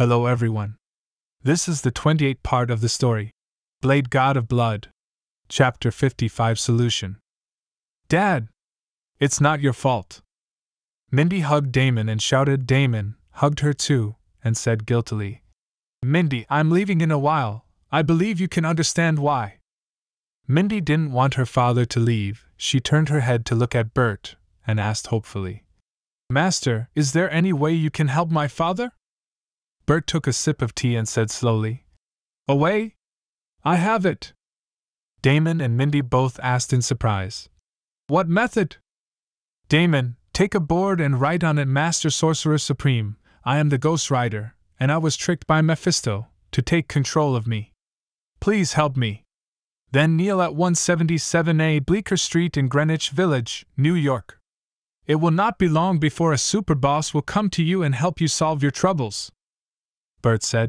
Hello everyone. This is the 28th part of the story, Blade God of Blood, Chapter 55 Solution. Dad! It's not your fault. Mindy hugged Damon and shouted. Damon hugged her too and said guiltily, Mindy, I'm leaving in a while. I believe you can understand why. Mindy didn't want her father to leave. She turned her head to look at Bert and asked hopefully, Master, is there any way you can help my father? Bert took a sip of tea and said slowly, "A way? I have it." Damon and Mindy both asked in surprise, "What method?" Damon, take a board and write on it Master Sorcerer Supreme, I am the Ghost Rider, and I was tricked by Mephisto to take control of me. Please help me. Then kneel at 177A Bleecker Street in Greenwich Village, New York. It will not be long before a super boss will come to you and help you solve your troubles. Bert said,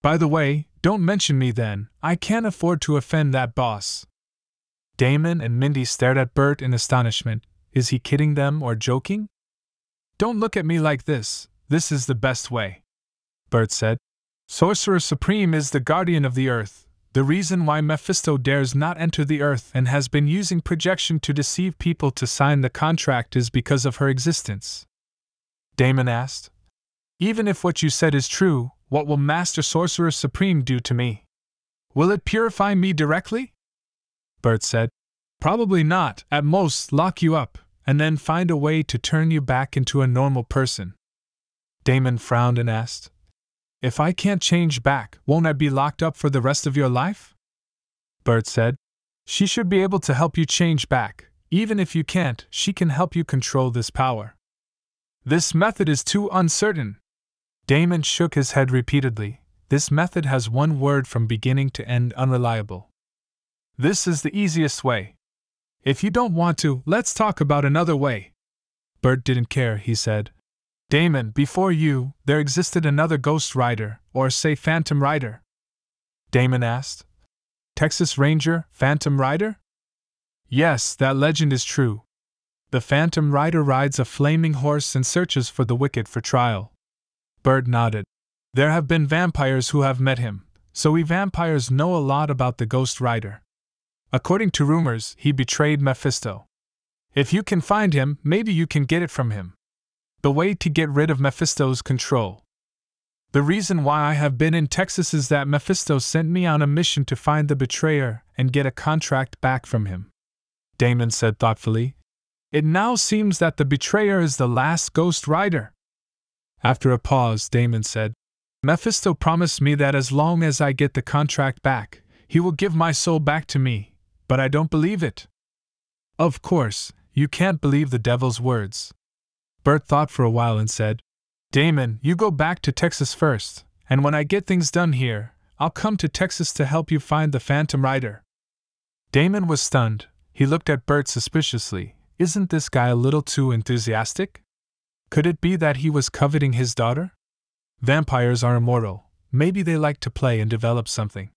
By the way, don't mention me then, I can't afford to offend that boss. Damon and Mindy stared at Bert in astonishment. Is he kidding them or joking? Don't look at me like this, this is the best way. Bert said, Sorcerer Supreme is the guardian of the earth, the reason why Mephisto dares not enter the earth and has been using projection to deceive people to sign the contract is because of her existence. Damon asked, Even if what you said is true, what will Master Sorcerer Supreme do to me? Will it purify me directly? Bert said, Probably not, at most lock you up, and then find a way to turn you back into a normal person. Damon frowned and asked, If I can't change back, won't I be locked up for the rest of your life? Bert said, She should be able to help you change back. Even if you can't, she can help you control this power. This method is too uncertain. Damon shook his head repeatedly. This method has one word from beginning to end: unreliable. This is the easiest way. If you don't want to, let's talk about another way. Bert didn't care, he said. Damon, before you, there existed another Ghost Rider, or say Phantom Rider. Damon asked. Texas Ranger, Phantom Rider? Yes, that legend is true. The Phantom Rider rides a flaming horse and searches for the wicked for trial. Bert nodded. There have been vampires who have met him, so we vampires know a lot about the Ghost Rider. According to rumors, he betrayed Mephisto. If you can find him, maybe you can get it from him. The way to get rid of Mephisto's control. The reason why I have been in Texas is that Mephisto sent me on a mission to find the betrayer and get a contract back from him. Damon said thoughtfully. It now seems that the betrayer is the last Ghost Rider. After a pause, Damon said, Mephisto promised me that as long as I get the contract back, he will give my soul back to me, but I don't believe it. Of course, you can't believe the devil's words. Bert thought for a while and said, Damon, you go back to Texas first, and when I get things done here, I'll come to Texas to help you find the Phantom Rider. Damon was stunned. He looked at Bert suspiciously. Isn't this guy a little too enthusiastic? Could it be that he was coveting his daughter? Vampires are immortal. Maybe they like to play and develop something.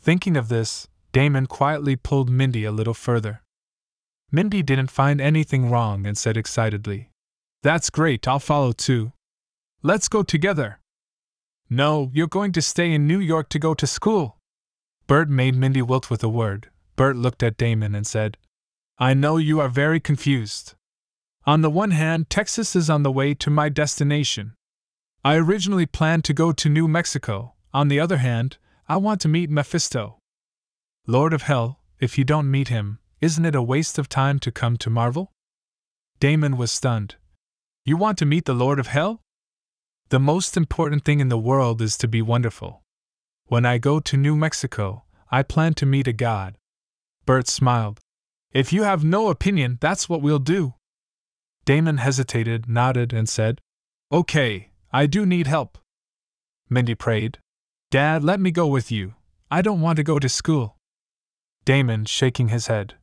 Thinking of this, Damon quietly pulled Mindy a little further. Mindy didn't find anything wrong and said excitedly, That's great, I'll follow too. Let's go together. No, you're going to stay in New York to go to school. Bert made Mindy wilt with a word. Bert looked at Damon and said, I know you are very confused. On the one hand, Texas is on the way to my destination. I originally planned to go to New Mexico. On the other hand, I want to meet Mephisto. Lord of Hell, if you don't meet him, isn't it a waste of time to come to Marvel? Damon was stunned. You want to meet the Lord of Hell? The most important thing in the world is to be wonderful. When I go to New Mexico, I plan to meet a god. Bert smiled. If you have no opinion, that's what we'll do. Damon hesitated, nodded, and said, Okay, I do need help. Mindy prayed, Dad, let me go with you. I don't want to go to school. Damon, shaking his head,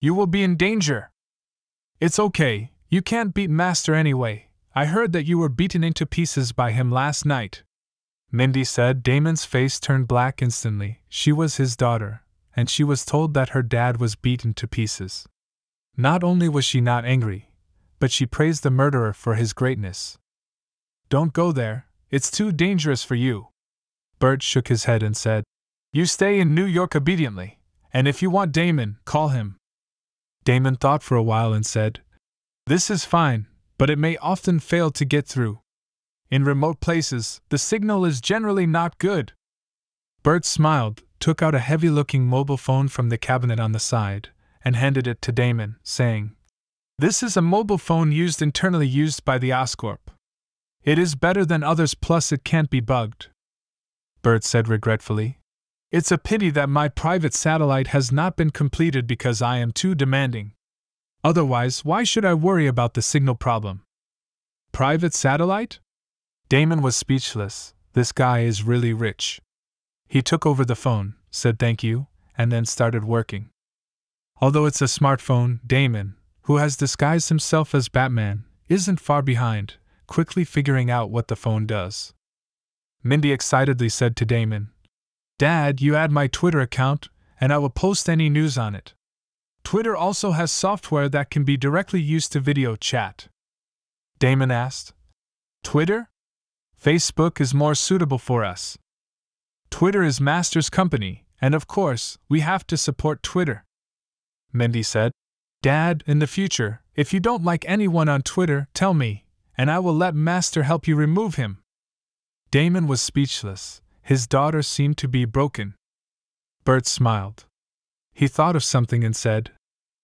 You will be in danger. It's okay, you can't beat Master anyway. I heard that you were beaten into pieces by him last night. Mindy said. Damon's face turned black instantly. She was his daughter, and she was told that her dad was beaten to pieces. Not only was she not angry, but she praised the murderer for his greatness. Don't go there, It's too dangerous for you. Bert shook his head and said, You stay in New York obediently, and if you want Damon, call him. Damon thought for a while and said, This is fine, but it may often fail to get through. In remote places, the signal is generally not good. Bert smiled, took out a heavy-looking mobile phone from the cabinet on the side, and handed it to Damon, saying, This is a mobile phone internally used by the Oscorp. It is better than others, plus it can't be bugged. Bert said regretfully, It's a pity that my private satellite has not been completed because I am too demanding. Otherwise, why should I worry about the signal problem? Private satellite? Damon was speechless. This guy is really rich. He took over the phone, said thank you, and then started working. Although it's a smartphone, Damon, who has disguised himself as Batman, isn't far behind, quickly figuring out what the phone does. Mindy excitedly said to Damon, Dad, you add my Twitter account, and I will post any news on it. Twitter also has software that can be directly used to video chat. Damon asked, Twitter? Facebook is more suitable for us. Twitter is Master's company, and of course, we have to support Twitter. Mindy said, Dad, in the future, if you don't like anyone on Twitter, tell me, and I will let Master help you remove him. Damon was speechless. His daughter seemed to be broken. Bert smiled. He thought of something and said,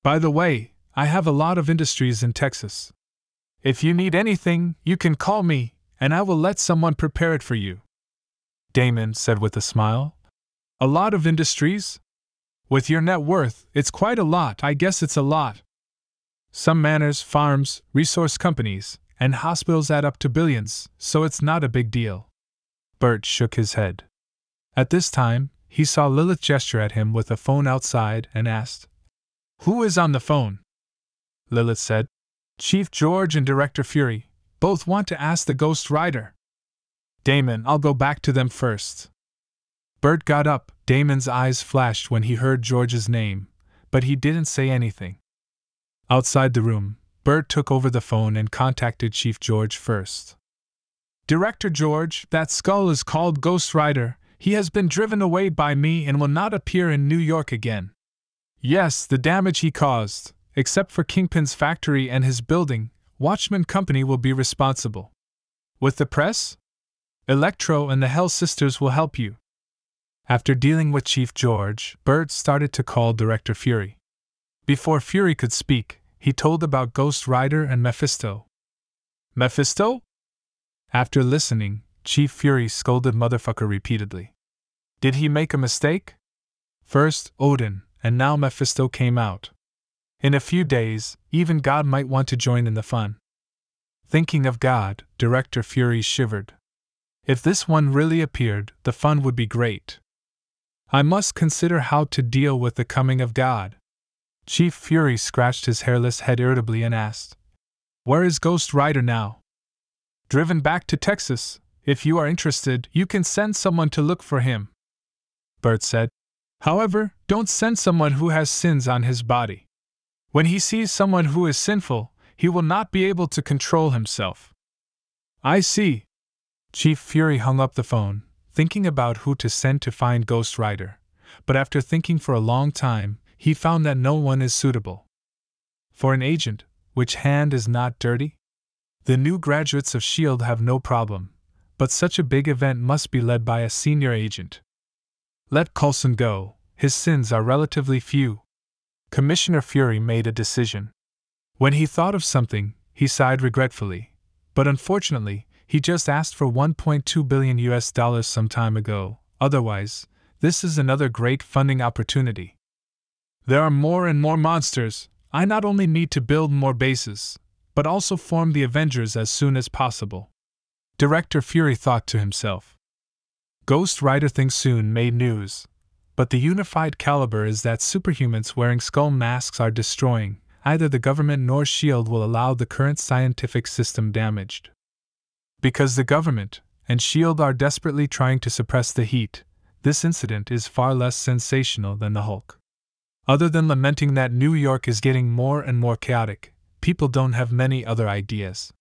By the way, I have a lot of industries in Texas. If you need anything, you can call me, and I will let someone prepare it for you. Damon said with a smile, A lot of industries? With your net worth, it's quite a lot. I guess it's a lot. Some manors, farms, resource companies, and hospitals add up to billions, so it's not a big deal. Bert shook his head. At this time, he saw Lilith gesture at him with a phone outside and asked, Who is on the phone? Lilith said, Chief George and Director Fury. Both want to ask the Ghost Rider. Damon, I'll go back to them first. Bert got up. Damon's eyes flashed when he heard George's name, but he didn't say anything. Outside the room, Bert took over the phone and contacted Chief George first. Director George, that skull is called Ghost Rider. He has been driven away by me and will not appear in New York again. Yes, the damage he caused, except for Kingpin's factory and his building, Watchman Company will be responsible. With the press? Electro and the Hell Sisters will help you. After dealing with Chief George, Bert started to call Director Fury. Before Fury could speak, he told about Ghost Rider and Mephisto. Mephisto? After listening, Chief Fury scolded motherfucker repeatedly. Did he make a mistake? First Odin, and now Mephisto came out. In a few days, even God might want to join in the fun. Thinking of God, Director Fury shivered. If this one really appeared, the fun would be great. I must consider how to deal with the coming of God. Chief Fury scratched his hairless head irritably and asked, Where is Ghost Rider now? Driven back to Texas. If you are interested, you can send someone to look for him. Bert said, However, don't send someone who has sins on his body. When he sees someone who is sinful, he will not be able to control himself. I see. Chief Fury hung up the phone, thinking about who to send to find Ghost Rider, but after thinking for a long time, he found that no one is suitable. For an agent, which hand is not dirty? The new graduates of S.H.I.E.L.D. have no problem, but such a big event must be led by a senior agent. Let Coulson go. His sins are relatively few. Commissioner Fury made a decision. When he thought of something, he sighed regretfully, but unfortunately, he just asked for $1.2 billion some time ago. Otherwise, this is another great funding opportunity. There are more and more monsters. I not only need to build more bases, but also form the Avengers as soon as possible. Director Fury thought to himself. Ghost Rider thing soon made news, but the unified caliber is that superhumans wearing skull masks are destroying. Either the government nor S.H.I.E.L.D. will allow the current scientific system damaged. Because the government and S.H.I.E.L.D. are desperately trying to suppress the heat, this incident is far less sensational than the Hulk. Other than lamenting that New York is getting more and more chaotic, people don't have many other ideas.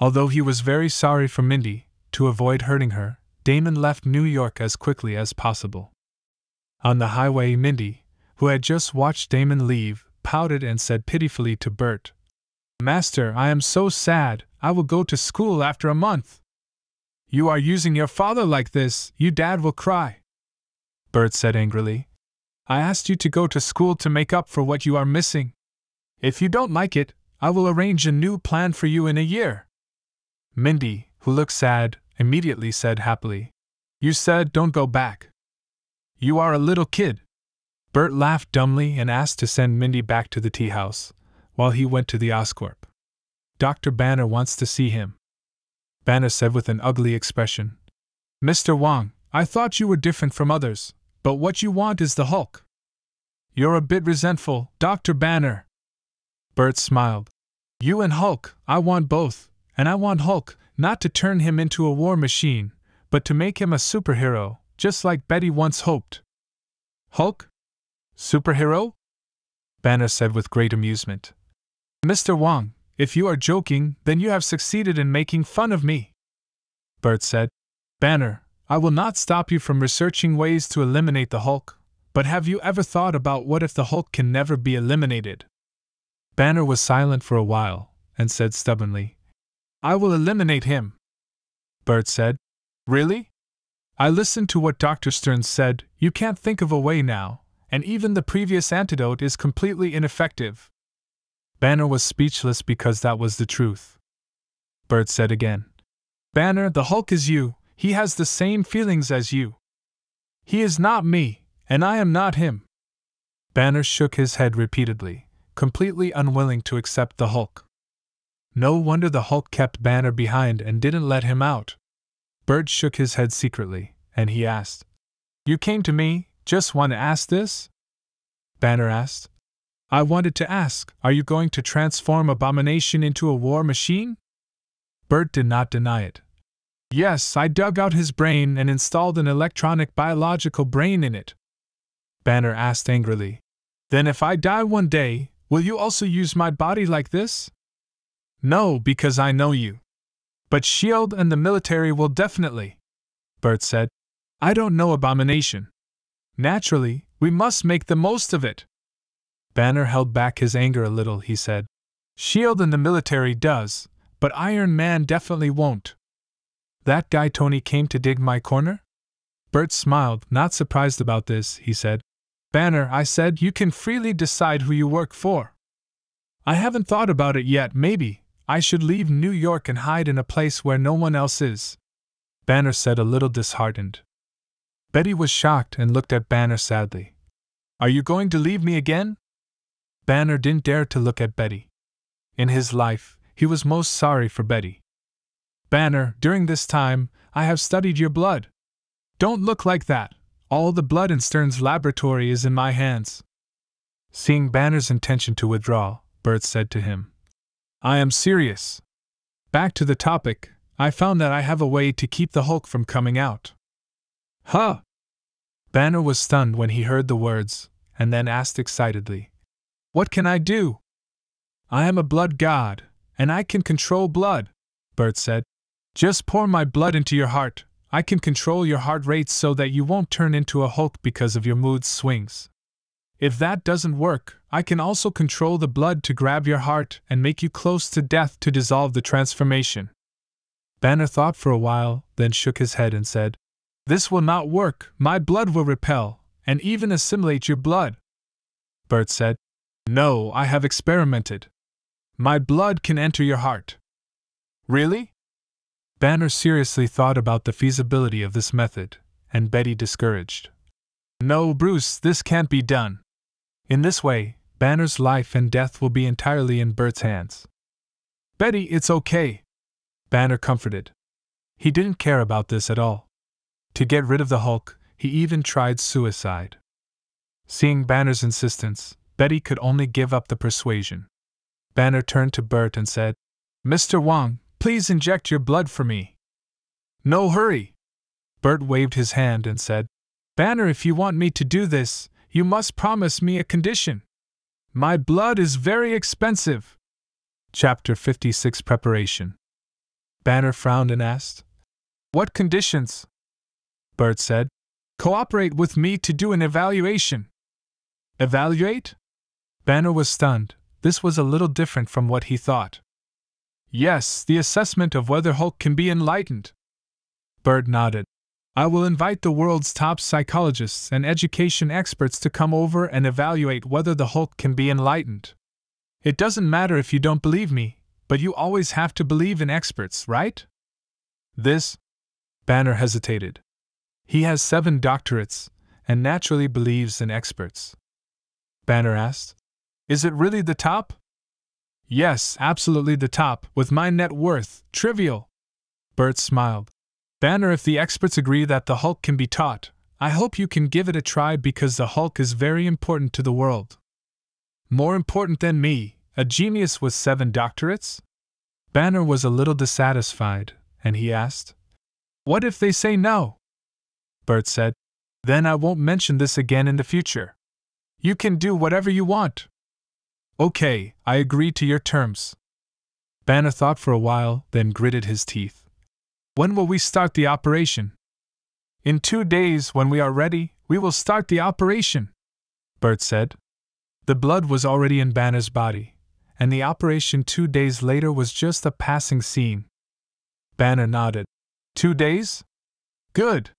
Although he was very sorry for Mindy, To avoid hurting her, Damon left New York as quickly as possible. On the highway, Mindy, who had just watched Damon leave, pouted and said pitifully to Bert, "Master, I am so sad, I will go to school after a month." "You are using your father like this, you dad will cry," Bert said angrily. "I asked you to go to school to make up for what you are missing. If you don't like it, I will arrange a new plan for you in a year." Mindy, who looked sad, immediately said happily, "You said don't go back. You are a little kid." Bert laughed dumbly and asked to send Mindy back to the tea house, while he went to the Oscorp. "Dr. Banner wants to see him," Banner said with an ugly expression. "Mr. Wong, I thought you were different from others, but what you want is the Hulk. You're a bit resentful, Dr. Banner." Bert smiled. "You and Hulk, I want both, and I want Hulk, not to turn him into a war machine, but to make him a superhero, just like Betty once hoped." "Hulk? Superhero?" Banner said with great amusement. "Mr. Wong, if you are joking, then you have succeeded in making fun of me," Bert said. "Banner, I will not stop you from researching ways to eliminate the Hulk, but have you ever thought about what if the Hulk can never be eliminated?" Banner was silent for a while, and said stubbornly, "I will eliminate him." Bert said, "Really? I listened to what Dr. Stearns said, you can't think of a way now, and even the previous antidote is completely ineffective." Banner was speechless because that was the truth. Bert said again, "Banner, the Hulk is you, he has the same feelings as you. He is not me, and I am not him." Banner shook his head repeatedly, completely unwilling to accept the Hulk. No wonder the Hulk kept Banner behind and didn't let him out. Bert shook his head secretly, and he asked, "You came to me, just want to ask this?" Banner asked, "I wanted to ask, are you going to transform Abomination into a war machine?" Bert did not deny it. "Yes, I dug out his brain and installed an electronic biological brain in it." Banner asked angrily, "Then if I die one day, will you also use my body like this?" "No, because I know you. But S.H.I.E.L.D. and the military will definitely," Bert said. "I don't know Abomination. Naturally, we must make the most of it." Banner held back his anger a little, he said. "S.H.I.E.L.D. and the military does, but Iron Man definitely won't." "That guy Tony came to dig my corner?" Bert smiled, not surprised about this, he said. "Banner, I said you can freely decide who you work for." "I haven't thought about it yet, maybe. I should leave New York and hide in a place where no one else is," Banner said a little disheartened. Betty was shocked and looked at Banner sadly. "Are you going to leave me again?" Banner didn't dare to look at Betty. In his life, he was most sorry for Betty. "Banner, during this time, I have studied your blood. Don't look like that. All the blood in Stern's laboratory is in my hands." Seeing Banner's intention to withdraw, Bert said to him, "I am serious. Back to the topic, I found that I have a way to keep the Hulk from coming out." "Huh?" Banner was stunned when he heard the words, and then asked excitedly, "What can I do?" "I am a blood god, and I can control blood," Bert said. "Just pour my blood into your heart. I can control your heart rate so that you won't turn into a Hulk because of your mood swings. If that doesn't work, I can also control the blood to grab your heart and make you close to death to dissolve the transformation." Banner thought for a while, then shook his head and said, "This will not work, my blood will repel, and even assimilate your blood." Bert said, "No, I have experimented. My blood can enter your heart." "Really?" Banner seriously thought about the feasibility of this method, and Betty discouraged. "No, Bruce, this can't be done. In this way, Banner's life and death will be entirely in Bert's hands." "Betty, it's okay," Banner comforted. He didn't care about this at all. To get rid of the Hulk, he even tried suicide. Seeing Banner's insistence, Betty could only give up the persuasion. Banner turned to Bert and said, "Mr. Wong, please inject your blood for me." "No hurry." Bert waved his hand and said, "Banner, if you want me to do this, you must promise me a condition. My blood is very expensive." Chapter 56 Preparation. Banner frowned and asked, What conditions? Bert said. Cooperate with me to do an evaluation. Evaluate? Banner was stunned. This was a little different from what he thought. Yes, the assessment of whether Hulk can be enlightened. Bert nodded. I will invite the world's top psychologists and education experts to come over and evaluate whether the Hulk can be enlightened. It doesn't matter if you don't believe me, but you always have to believe in experts, right? This? Banner hesitated. He has 7 doctorates and naturally believes in experts. Banner asked, Is it really the top? Yes, absolutely the top, with my net worth, trivial. Bert smiled. Banner, if the experts agree that the Hulk can be taught, I hope you can give it a try because the Hulk is very important to the world. More important than me, a genius with 7 doctorates? Banner was a little dissatisfied, and he asked, What if they say no? Bert said, Then I won't mention this again in the future. You can do whatever you want. Okay, I agree to your terms. Banner thought for a while, then gritted his teeth. When will we start the operation? In 2 days, when we are ready, we will start the operation, Bert said. The blood was already in Banner's body, and the operation 2 days later was just a passing scene. Banner nodded. 2 days? Good.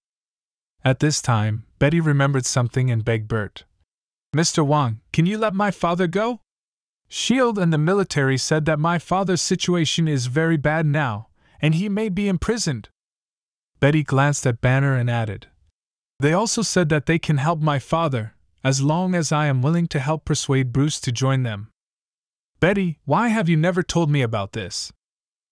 At this time, Betty remembered something and begged Bert. Mr. Wong, can you let my father go? S.H.I.E.L.D. and the military said that my father's situation is very bad now, and he may be imprisoned. Betty glanced at Banner and added, They also said that they can help my father, as long as I am willing to help persuade Bruce to join them. Betty, why have you never told me about this?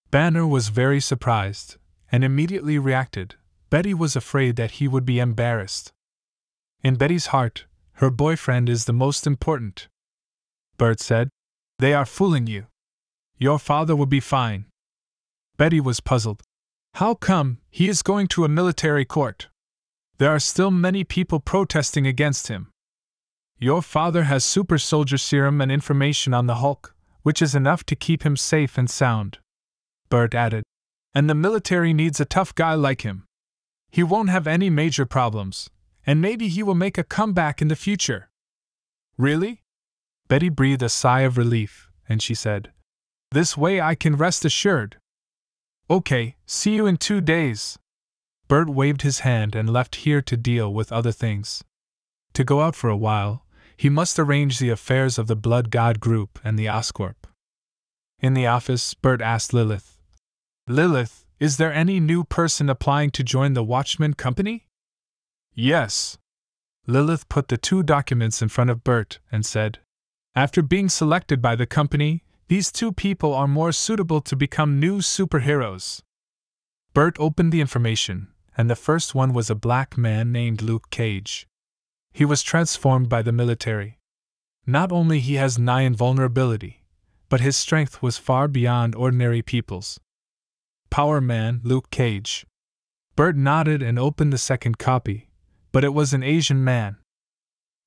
Banner was very surprised, and immediately reacted. Betty was afraid that he would be embarrassed. In Betty's heart, her boyfriend is the most important. Bert said, They are fooling you. Your father will be fine. Betty was puzzled. How come he is going to a military court? There are still many people protesting against him. Your father has super soldier serum and information on the Hulk, which is enough to keep him safe and sound. Bert added, And the military needs a tough guy like him. He won't have any major problems, and maybe he will make a comeback in the future. Really? Betty breathed a sigh of relief, and she said, This way I can rest assured. Okay, see you in 2 days. Bert waved his hand and left here to deal with other things. To go out for a while, he must arrange the affairs of the Blood God group and the Oscorp. In the office, Bert asked Lilith, Lilith, is there any new person applying to join the Watchman Company? Yes. Lilith put the 2 documents in front of Bert and said, After being selected by the company, these 2 people are more suitable to become new superheroes. Bert opened the information, and the first one was a black man named Luke Cage. He was transformed by the military. Not only he has 9 vulnerability, but his strength was far beyond ordinary people's. Power Man Luke Cage. Bert nodded and opened the second copy, but it was an Asian man.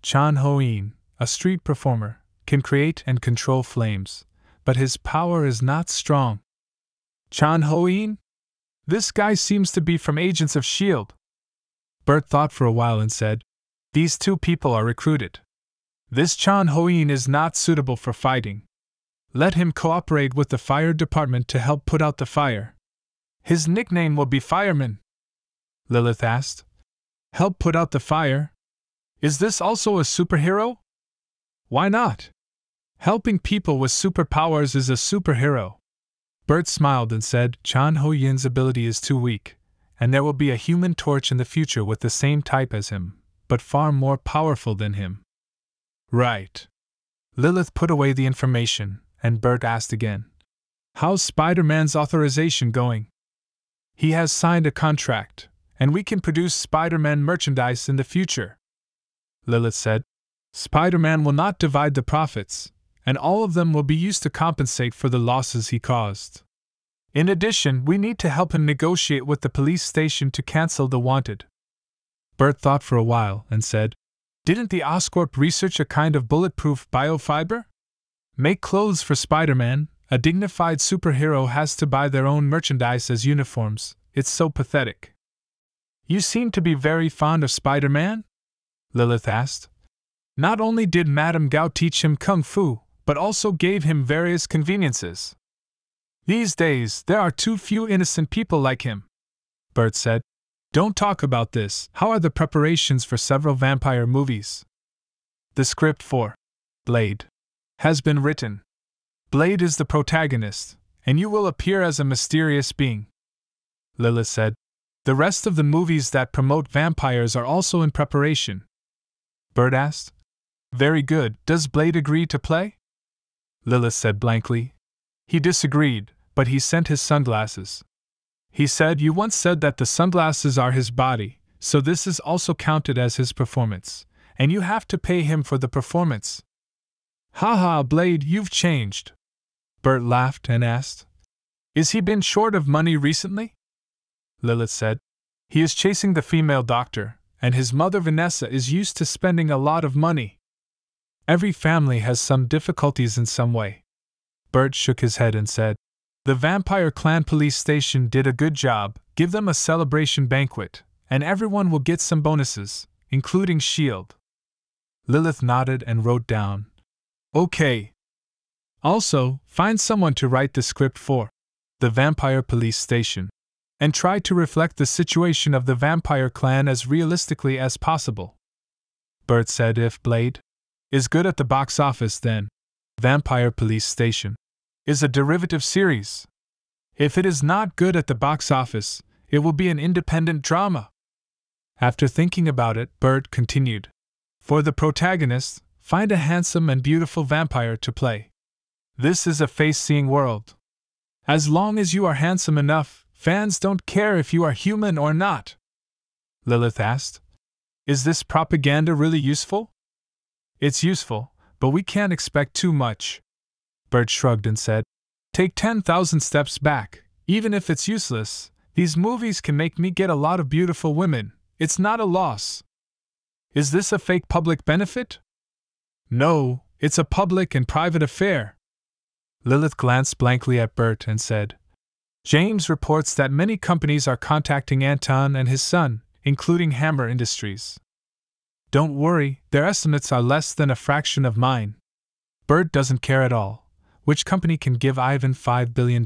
Chan Ho-Yin, a street performer, can create and control flames, but his power is not strong. Chan Ho-Yin? This guy seems to be from Agents of S.H.I.E.L.D. Bert thought for a while and said, These 2 people are recruited. This Chan Ho-Yin is not suitable for fighting. Let him cooperate with the fire department to help put out the fire. His nickname will be Fireman. Lilith asked, Help put out the fire? Is this also a superhero? Why not? Helping people with superpowers is a superhero. Bert smiled and said, Chan Ho-Yin's ability is too weak, and there will be a human torch in the future with the same type as him, but far more powerful than him. Right. Lilith put away the information, and Bert asked again, How's Spider-Man's authorization going? He has signed a contract, and we can produce Spider-Man merchandise in the future. Lilith said, Spider-Man will not divide the profits, and all of them will be used to compensate for the losses he caused. In addition, we need to help him negotiate with the police station to cancel the wanted. Bert thought for a while and said, Didn't the Oscorp research a kind of bulletproof biofiber? Make clothes for Spider-Man, a dignified superhero has to buy their own merchandise as uniforms, It's so pathetic. You seem to be very fond of Spider-Man? Lilith asked. Not only did Madame Gao teach him kung fu, but also gave him various conveniences. These days, there are too few innocent people like him, Bert said. Don't talk about this. How are the preparations for several vampire movies? The script for Blade has been written. Blade is the protagonist, and you will appear as a mysterious being, Lilith said. The rest of the movies that promote vampires are also in preparation, Bert asked. Very good. Does Blade agree to play? Lilith said blankly. He disagreed, but he sent his sunglasses. He said, you once said that the sunglasses are his body, so this is also counted as his performance, and you have to pay him for the performance. Haha, Blade, you've changed. Bert laughed and asked. Is he been short of money recently? Lilith said. He is chasing the female doctor, and his mother Vanessa is used to spending a lot of money. Every family has some difficulties in some way. Bert shook his head and said, The Vampire Clan Police Station did a good job. Give them a celebration banquet, and everyone will get some bonuses, including S.H.I.E.L.D. Lilith nodded and wrote down, Okay. Also, find someone to write the script for The Vampire Police Station, and try to reflect the situation of the vampire clan as realistically as possible. Bert said if Blade is good at the box office, then Vampire Police Station is a derivative series. If it is not good at the box office, it will be an independent drama. After thinking about it, Bert continued, For the protagonist, find a handsome and beautiful vampire to play. This is a face-seeing world. As long as you are handsome enough, fans don't care if you are human or not. Lilith asked, Is this propaganda really useful? It's useful, but we can't expect too much. Bert shrugged and said, Take 10,000 steps back. Even if it's useless, these movies can make me get a lot of beautiful women. It's not a loss. Is this a fake public benefit? No, it's a public and private affair. Lilith glanced blankly at Bert and said, James reports that many companies are contacting Anton and his son, including Hammer Industries. Don't worry, their estimates are less than a fraction of mine. Bert doesn't care at all. Which company can give Ivan $5 billion?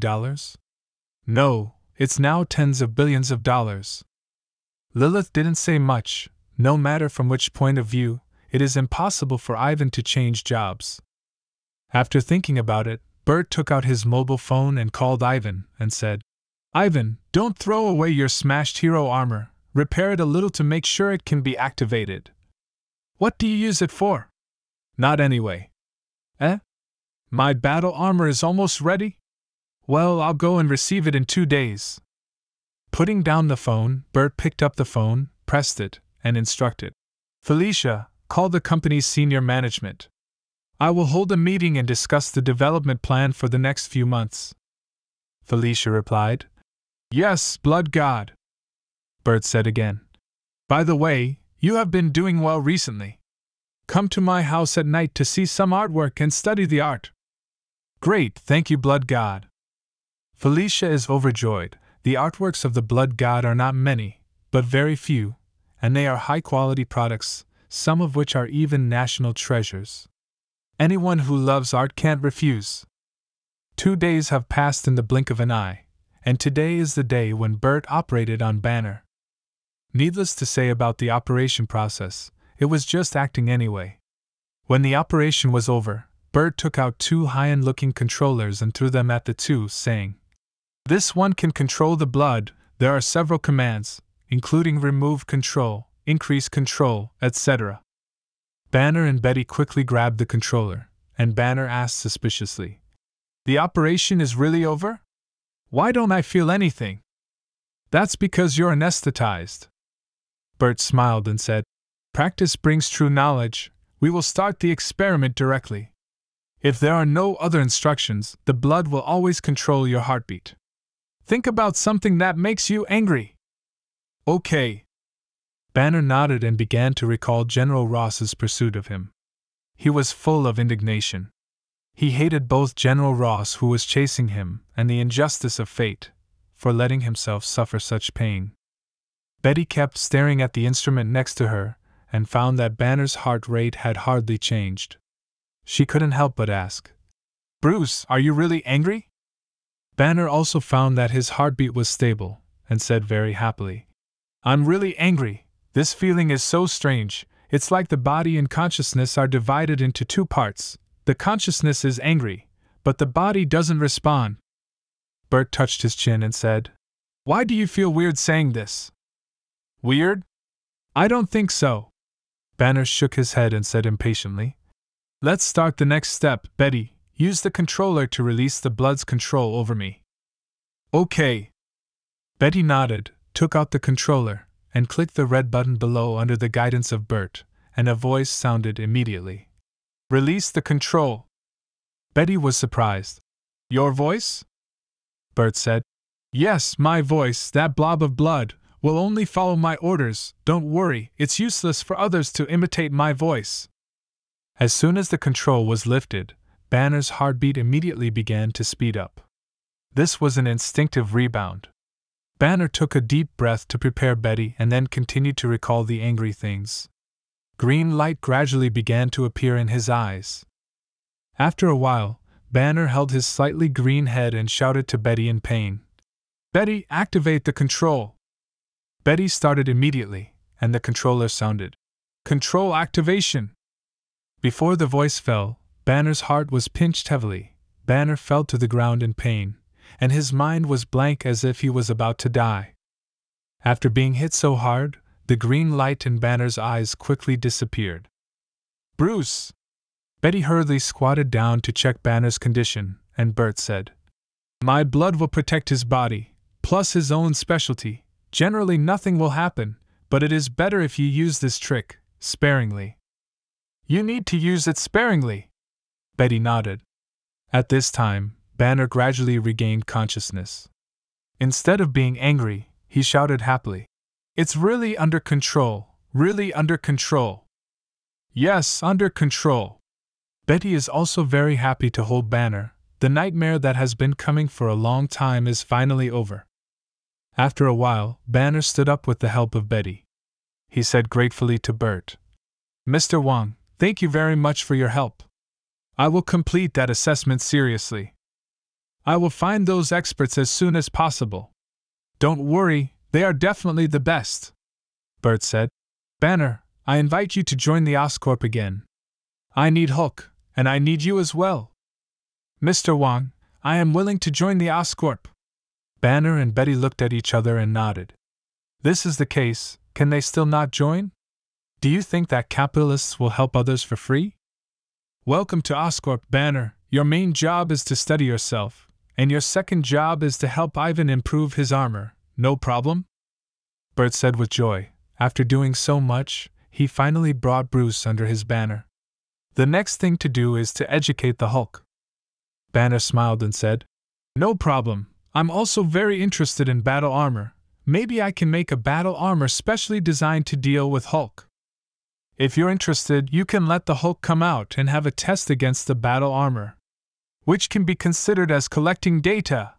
No, it's now tens of billions of dollars. Lilith didn't say much. No matter from which point of view, it is impossible for Ivan to change jobs. After thinking about it, Bert took out his mobile phone and called Ivan and said, Ivan, don't throw away your smashed hero armor. Repair it a little to make sure it can be activated. What do you use it for? Not anyway. Eh? My battle armor is almost ready? Well, I'll go and receive it in 2 days. Putting down the phone, Bert picked up the phone, pressed it, and instructed, Felicia, call the company's senior management. I will hold a meeting and discuss the development plan for the next few months. Felicia replied, Yes, Blood God. Bert said again, By the way, you have been doing well recently. Come to my house at night to see some artwork and study the art. Great, thank you, Blood God. Felicia is overjoyed. The artworks of the Blood God are not many, but very few, and they are high-quality products, some of which are even national treasures. Anyone who loves art can't refuse. 2 days have passed in the blink of an eye, and today is the day when Bert operated on Banner. Needless to say about the operation process, it was just acting anyway. When the operation was over, Bert took out 2 high-end looking controllers and threw them at the 2, saying, This one can control the blood. There are several commands, including remove control, increase control, etc. Banner and Betty quickly grabbed the controller, and Banner asked suspiciously, The operation is really over? Why don't I feel anything? That's because you're anesthetized. Bert smiled and said, Practice brings true knowledge. We will start the experiment directly. If there are no other instructions, the blood will always control your heartbeat. Think about something that makes you angry. Okay. Banner nodded and began to recall General Ross's pursuit of him. He was full of indignation. He hated both General Ross, who was chasing him, and the injustice of fate. for letting himself suffer such pain. Betty kept staring at the instrument next to her, and found that Banner's heart rate had hardly changed. She couldn't help but ask, "Bruce, are you really angry?" Banner also found that his heartbeat was stable, and said very happily, "I'm really angry. This feeling is so strange. It's like the body and consciousness are divided into two parts. The consciousness is angry, but the body doesn't respond." Bert touched his chin and said, "Why do you feel weird saying this?" "Weird? I don't think so." Banner shook his head and said impatiently, "Let's start the next step, Betty. Use the controller to release the blood's control over me." "Okay." Betty nodded, took out the controller, and clicked the red button below under the guidance of Bert, and a voice sounded immediately. "Release the control." Betty was surprised. "Your voice?" Bert said. "Yes, my voice, that blob of blood, will only follow my orders. Don't worry, it's useless for others to imitate my voice." As soon as the control was lifted, Banner's heartbeat immediately began to speed up. This was an instinctive rebound. Banner took a deep breath to prepare Betty and then continued to recall the angry things. Green light gradually began to appear in his eyes. After a while, Banner held his slightly green head and shouted to Betty in pain, "Betty, activate the control!" Betty started immediately, and the controller sounded, "Control activation!" Before the voice fell, Banner's heart was pinched heavily. Banner fell to the ground in pain, and his mind was blank as if he was about to die. After being hit so hard, the green light in Banner's eyes quickly disappeared. "Bruce!" Betty hurriedly squatted down to check Banner's condition, and Bert said, "My blood will protect his body, plus his own specialty. Generally nothing will happen, but it is better if you use this trick sparingly." "You need to use it sparingly." Betty nodded. At this time, Banner gradually regained consciousness. Instead of being angry, he shouted happily, "It's really under control, really under control." "Yes, under control." Betty is also very happy to hold Banner. The nightmare that has been coming for a long time is finally over. After a while, Banner stood up with the help of Betty. He said gratefully to Bert, "Mr. Wong, thank you very much for your help. I will complete that assessment seriously. I will find those experts as soon as possible. Don't worry, they are definitely the best." Bert said, "Banner, I invite you to join the Oscorp again. I need Hulk, and I need you as well." "Mr. Wong, I am willing to join the Oscorp." Banner and Betty looked at each other and nodded. "This is the case, can they still not join? Do you think that capitalists will help others for free? Welcome to Oscorp, Banner. Your main job is to study yourself, and your second job is to help Ivan improve his armor, no problem?" Bert said with joy. After doing so much, he finally brought Bruce under his banner. The next thing to do is to educate the Hulk. Banner smiled and said, "No problem. I'm also very interested in battle armor. Maybe I can make a battle armor specially designed to deal with Hulk. If you're interested, you can let the Hulk come out and have a test against the battle armor, which can be considered as collecting data."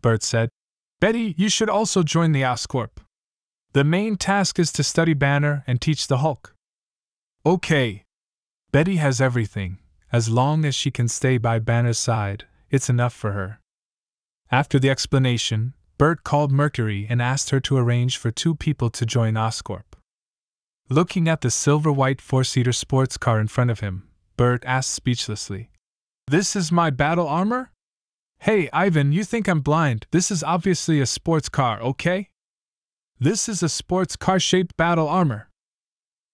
Bert said, "Betty, you should also join the Oscorp. The main task is to study Banner and teach the Hulk." "Okay." Betty has everything. As long as she can stay by Banner's side, it's enough for her. After the explanation, Bert called Mercury and asked her to arrange for two people to join Oscorp. Looking at the silver-white four-seater sports car in front of him, Bert asked speechlessly, "This is my battle armor? Hey, Ivan, you think I'm blind? This is obviously a sports car, okay? This is a sports car-shaped battle armor,"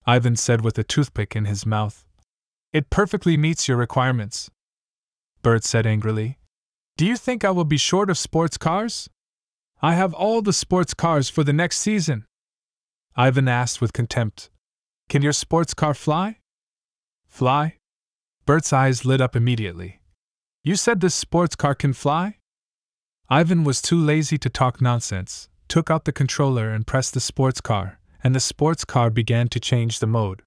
Ivan said with a toothpick in his mouth. "It perfectly meets your requirements." Bert said angrily, "Do you think I will be short of sports cars? I have all the sports cars for the next season." Ivan asked with contempt, "Can your sports car fly?" "Fly?" Bert's eyes lit up immediately. "You said this sports car can fly?" Ivan was too lazy to talk nonsense, took out the controller and pressed the sports car, and the sports car began to change the mode.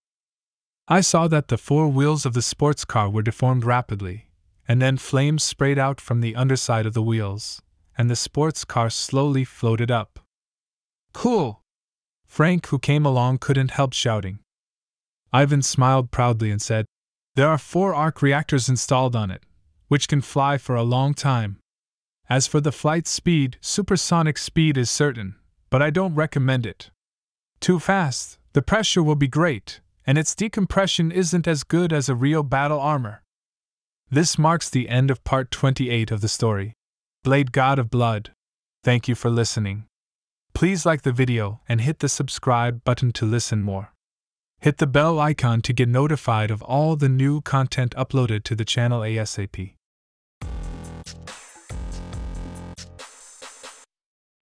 I saw that the four wheels of the sports car were deformed rapidly, and then flames sprayed out from the underside of the wheels, and the sports car slowly floated up. Cool! Frank, who came along, couldn't help shouting. Ivan smiled proudly and said, "There are 4 arc reactors installed on it, which can fly for a long time. As for the flight speed, supersonic speed is certain, but I don't recommend it. Too fast, the pressure will be great, and its decompression isn't as good as a real battle armor." This marks the end of part 28 of the story, Blade God of Blood. Thank you for listening. Please like the video and hit the subscribe button to listen more. Hit the bell icon to get notified of all the new content uploaded to the channel ASAP.